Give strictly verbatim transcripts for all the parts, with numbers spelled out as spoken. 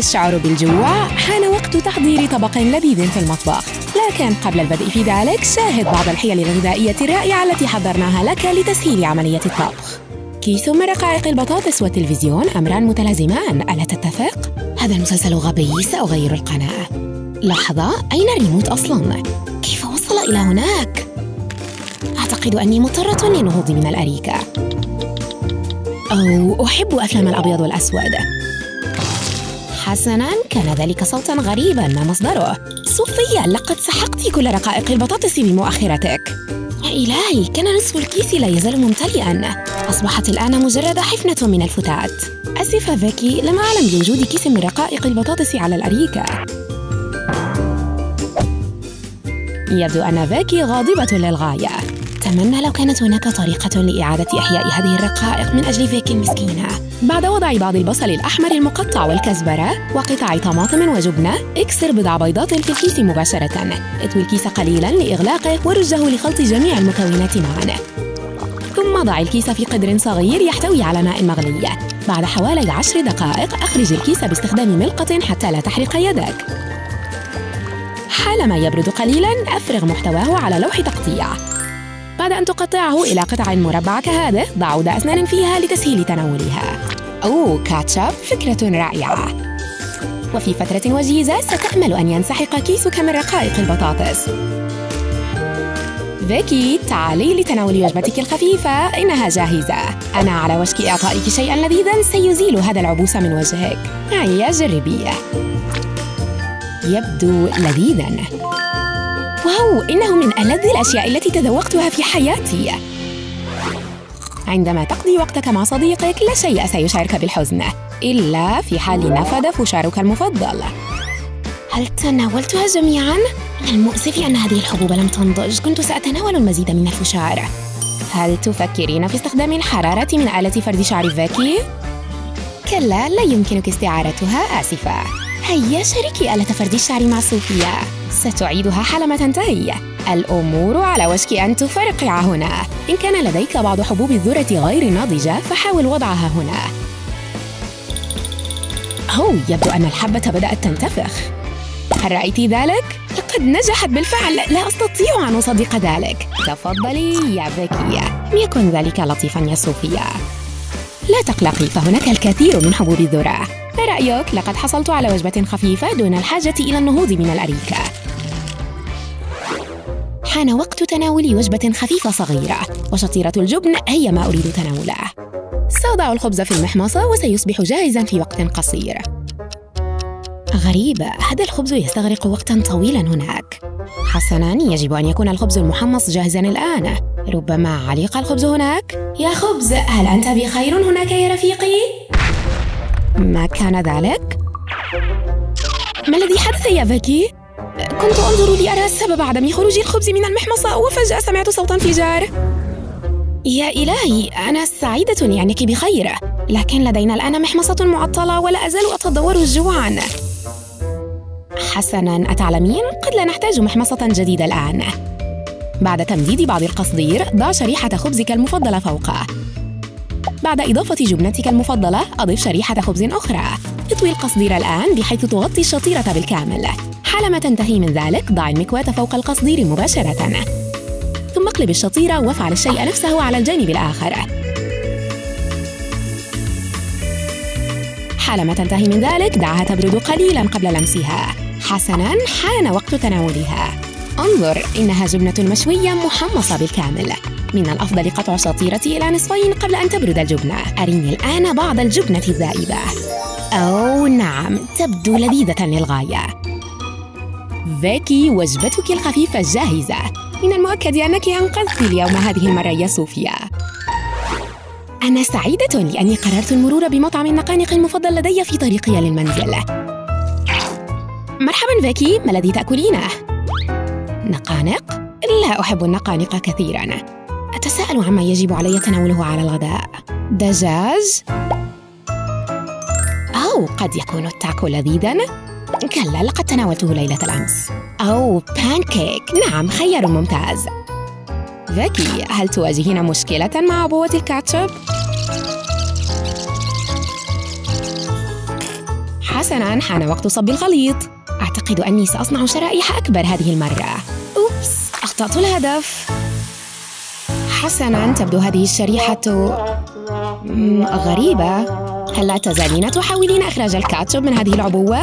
تشعر بالجوع، حان وقت تحضير طبق لذيذ في المطبخ. لكن قبل البدء في ذلك، شاهد بعض الحيل الغذائية الرائعة التي حضرناها لك لتسهيل عملية الطبخ. كيس مرقائق البطاطس والتلفزيون أمران متلازمان، ألا تتفق؟ هذا المسلسل غبي، سأغير القناة. لحظة، أين الريموت أصلاً؟ كيف وصل إلى هناك؟ أعتقد أني مضطرة للنهوض من الأريكة. أو أحب أفلام الأبيض والأسود. حسناً، كان ذلك صوتاً غريباً، ما مصدره؟ صوفيا، لقد سحقت كل رقائق البطاطس بمؤخرتك. يا إلهي، كان نصف الكيس لا يزال ممتلئاً. أصبحت الآن مجرد حفنة من الفتات. أسفة فيكي، لم أعلم بوجود كيس من رقائق البطاطس على الأريكة. يبدو أن فيكي غاضبة للغاية. أتمنى لو كانت هناك طريقة لإعادة إحياء هذه الرقائق من أجل فيكي المسكينة. بعد وضع بعض البصل الأحمر المقطع والكزبرة وقطع طماطم وجبنة، اكسر بضع بيضات في الكيس مباشرة. اطوي الكيس قليلاً لإغلاقه ورجه لخلط جميع المكونات معا. ثم ضع الكيس في قدر صغير يحتوي على ماء مغلي. بعد حوالي عشر دقائق أخرج الكيس باستخدام ملقة حتى لا تحرق يدك. حالما يبرد قليلاً، أفرغ محتواه على لوح تقطيع. بعد أن تقطعه إلى قطع مربعة كهذه، ضع عود أسنان فيها لتسهيل تناولها. أو كاتشب، فكرة رائعة. وفي فترة وجيزة ستأمل أن ينسحق كيسك من رقائق البطاطس. فيكي، تعالي لتناول وجبتك الخفيفة، إنها جاهزة. أنا على وشك إعطائك شيئاً لذيذاً سيزيل هذا العبوس من وجهك. هيا جربيه. يبدو لذيذاً. واو، إنه من ألذ الأشياء التي تذوقتها في حياتي. عندما تقضي وقتك مع صديقك، لا شيء سيشعرك بالحزن، إلا في حال نفد فشارك المفضل. هل تناولتها جميعاً؟ من المؤسف أن هذه الحبوب لم تنضج، كنت سأتناول المزيد من الفشار. هل تفكرين في استخدام الحرارة من آلة فرد شعر فيكي؟ كلا، لا يمكنك استعارتها، آسفة. هيا شاركي آلة فرد الشعر مع صوفيا، ستعيدها حالما تنتهي. الأمور على وشك أن تفرقع هنا. إن كان لديك بعض حبوب الذرة غير ناضجة، فحاول وضعها هنا. أوه، يبدو أن الحبة بدأت تنتفخ. هل رأيت ذلك؟ لقد نجحت بالفعل، لا أستطيع أن أصدق ذلك. تفضلي يا فيكي. لم يكن ذلك لطيفاً يا صوفيا. لا تقلقي، فهناك الكثير من حبوب الذرة. ما رأيك؟ لقد حصلت على وجبة خفيفة دون الحاجة إلى النهوض من الأريكة. حان وقت تناول وجبة خفيفة صغيرة. وشطيرة الجبن هي ما أريد تناوله. سأضع الخبز في المحمصة وسيصبح جاهزاً في وقت قصير. غريب، هذا الخبز يستغرق وقتاً طويلاً هناك. حسناً، يجب أن يكون الخبز المحمص جاهزاً الآن. ربما علق الخبز هناك. يا خبز، هل أنت بخير هناك يا رفيقي؟ ما كان ذلك؟ ما الذي حدث يا فيكي؟ كنت أنظر لأرى سبب عدم خروج الخبز من المحمصة، وفجأة سمعت صوت انفجار. يا إلهي، أنا سعيدة لأنك بخير، لكن لدينا الآن محمصة معطلة ولا أزال أتضور جوعاً. حسناً، أتعلمين؟ قد لا نحتاج محمصة جديدة الآن. بعد تمديد بعض القصدير، ضع شريحة خبزك المفضلة فوقه. بعد إضافة جبنتك المفضلة، أضف شريحة خبز أخرى. اطوي القصدير الآن بحيث تغطي الشطيرة بالكامل. حالما تنتهي من ذلك، ضع المكواة فوق القصدير مباشرة. ثم اقلب الشطيرة وافعل الشيء نفسه على الجانب الآخر. حالما تنتهي من ذلك، دعها تبرد قليلاً قبل لمسها. حسناً، حان وقت تناولها. انظر، إنها جبنة مشوية محمصة بالكامل. من الأفضل قطع الشطيرة إلى نصفين قبل أن تبرد الجبنة. أريني الآن بعض الجبنة الذائبة. أو نعم، تبدو لذيذة للغاية. فيكي، وجبتك الخفيفة جاهزة. من المؤكد أنك أنقذت اليوم هذه المرة يا صوفيا. أنا سعيدة لأني قررت المرور بمطعم النقانق المفضل لدي في طريقي للمنزل. مرحباً فيكي، ما الذي تأكلينه؟ نقانق؟ لا أحب النقانق كثيراً. أتساءل عما يجب علي تناوله على الغداء. دجاج؟ أو قد يكون التاكو لذيذاً؟ كلا، لقد تناولته ليلة الأمس. أو بانكيك، نعم، خيار ممتاز. فيكي، هل تواجهين مشكلة مع عبوة الكاتشب؟ حسناً، حان وقت صب الخليط. أعتقد أني سأصنع شرائح أكبر هذه المرة. أوبس، أخطأت الهدف. حسناً، تبدو هذه الشريحة غريبة. هل لا تزالين تحاولين إخراج الكاتشب من هذه العبوة؟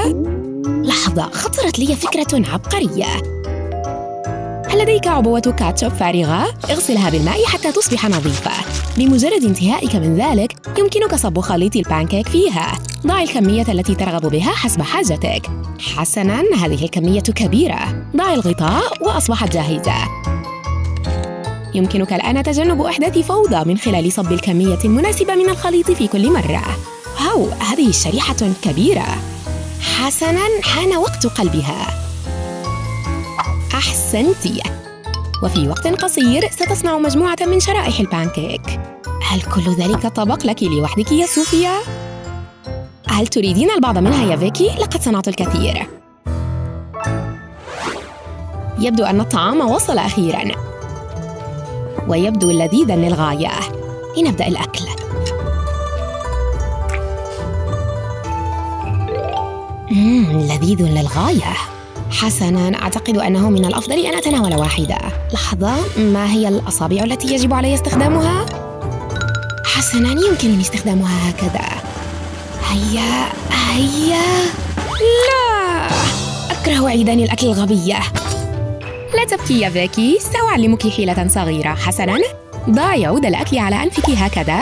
لحظة، خطرت لي فكرة عبقرية. هل لديك عبوة كاتشب فارغة؟ اغسلها بالماء حتى تصبح نظيفة. بمجرد انتهائك من ذلك، يمكنك صب خليط البانكيك فيها. ضع الكمية التي ترغب بها حسب حاجتك. حسناً، هذه الكمية كبيرة. ضع الغطاء وأصبحت جاهزة. يمكنك الآن تجنب أحداث فوضى من خلال صب الكمية المناسبة من الخليط في كل مرة. هاو، هذه شريحة كبيرة. حسناً، حان وقت قلبها. أحسنتِ! وفي وقت قصير ستصنع مجموعة من شرائح البانكيك. هل كل ذلك الطبق لك لوحدك يا صوفيا؟ هل تريدين البعض منها يا فيكي؟ لقد صنعت الكثير. يبدو أن الطعام وصل أخيراً، ويبدو لذيذاً للغاية. لنبدأ الأكل. مم، لذيذ للغاية. حسناً، أعتقد أنه من الأفضل أن أتناول واحدة. لحظة، ما هي الأصابع التي يجب علي استخدامها؟ حسناً، يمكنني استخدامها هكذا. هيا هيا. لا، أكره عيدان الأكل الغبية. لا تبكي يا فيكي، سأعلمك حيلة صغيرة. حسناً، ضعي عود الأكل على أنفك هكذا،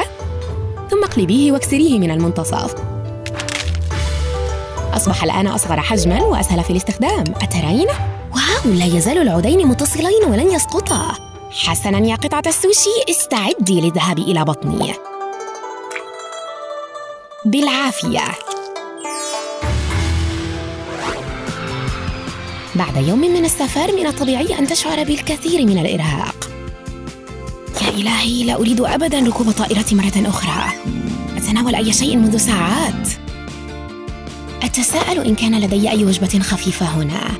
ثم اقلبيه واكسريه من المنتصف. أصبح الآن أصغر حجماً وأسهل في الاستخدام. أترين؟ واو، لا يزال العودين متصلين ولن يسقطا. حسناً يا قطعة السوشي، استعدي للذهاب إلى بطني بالعافية. بعد يوم من السفر، من الطبيعي أن تشعر بالكثير من الإرهاق. يا إلهي، لا أريد أبداً ركوب طائرة مرة أخرى. أتناول أي شيء منذ ساعات. أتساءل إن كان لدي أي وجبة خفيفة هنا.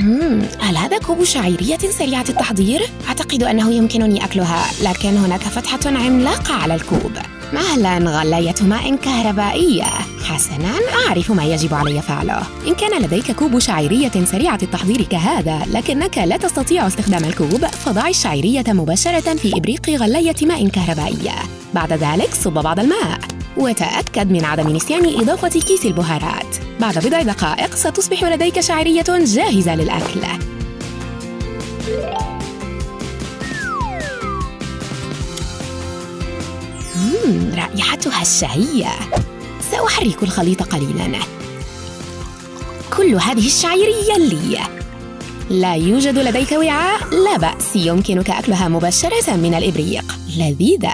مم. هل هذا كوب شعيرية سريعة التحضير؟ أعتقد أنه يمكنني أكلها، لكن هناك فتحة عملاقة على الكوب. مهلاً، غلاية ماء كهربائية. حسناً، أعرف ما يجب علي فعله. إن كان لديك كوب شعيرية سريعة التحضير كهذا، لكنك لا تستطيع استخدام الكوب، فضع الشعيرية مباشرة في إبريق غلاية ماء كهربائية. بعد ذلك، صب بعض الماء. وتأكد من عدم نسيان إضافة كيس البهارات. بعد بضع دقائق ستصبح لديك شعيرية جاهزة للأكل. مم، رائحتها الشهية. سأحرك الخليط قليلاً. كل هذه الشعيرية لي. لا يوجد لديك وعاء؟ لا بأس، يمكنك أكلها مباشرة من الإبريق. لذيذة.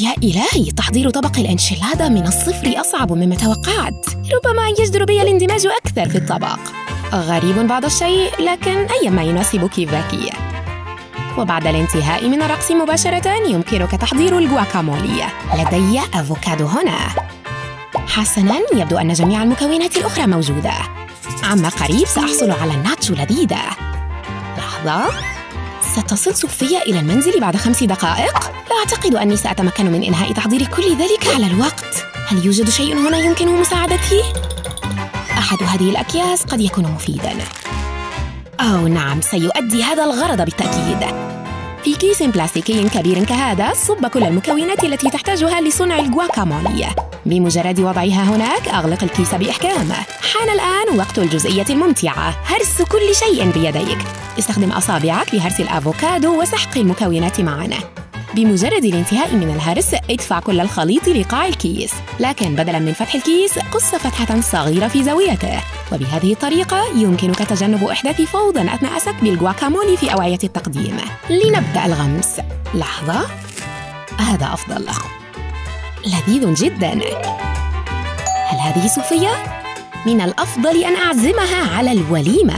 يا إلهي، تحضير طبق الإنشيلادا من الصفر أصعب مما توقعت. ربما يجدر بي الاندماج أكثر في الطبق. غريب بعض الشيء، لكن أيما يناسبك فيكي. وبعد الانتهاء من الرقص مباشرة، يمكنك تحضير الجواكامولي. لدي أفوكادو هنا. حسناً، يبدو أن جميع المكونات الأخرى موجودة. عما قريب سأحصل على الناتشو لذيذة. لحظة، ستصل صوفيا إلى المنزل بعد خمس دقائق؟ لا أعتقد أني سأتمكن من إنهاء تحضير كل ذلك على الوقت. هل يوجد شيء هنا يمكنه مساعدتي؟ أحد هذه الأكياس قد يكون مفيداً. أو نعم، سيؤدي هذا الغرض بالتأكيد. في كيس بلاستيكي كبير كهذا، صب كل المكونات التي تحتاجها لصنع الجواكامولي. بمجرد وضعها هناك، أغلق الكيس بإحكام. حان الآن وقت الجزئية الممتعة، هرس كل شيء بيديك. استخدم أصابعك لهرس الأفوكادو وسحق المكونات معا. بمجرد الانتهاء من الهرس، ادفع كل الخليط لقاع الكيس، لكن بدلاً من فتح الكيس، قص فتحة صغيرة في زاويته. وبهذه الطريقة يمكنك تجنب إحداث فوضى أثناء سكب الجواكامولي في أوعية التقديم. لنبدأ الغمس. لحظة، هذا أفضل. لذيذ جداً. هل هذه صوفيا؟ من الأفضل أن أعزمها على الوليمة.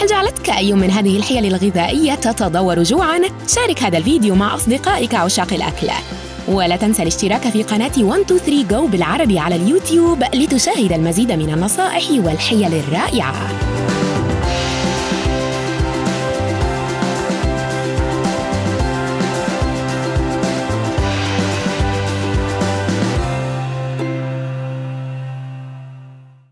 هل جعلتك أي من هذه الحيل الغذائية تتضور جوعاً؟ شارك هذا الفيديو مع أصدقائك عشاق الأكل. ولا تنسى الاشتراك في قناة واحد اثنين ثلاثة جو بالعربي على اليوتيوب لتشاهد المزيد من النصائح والحيل الرائعة.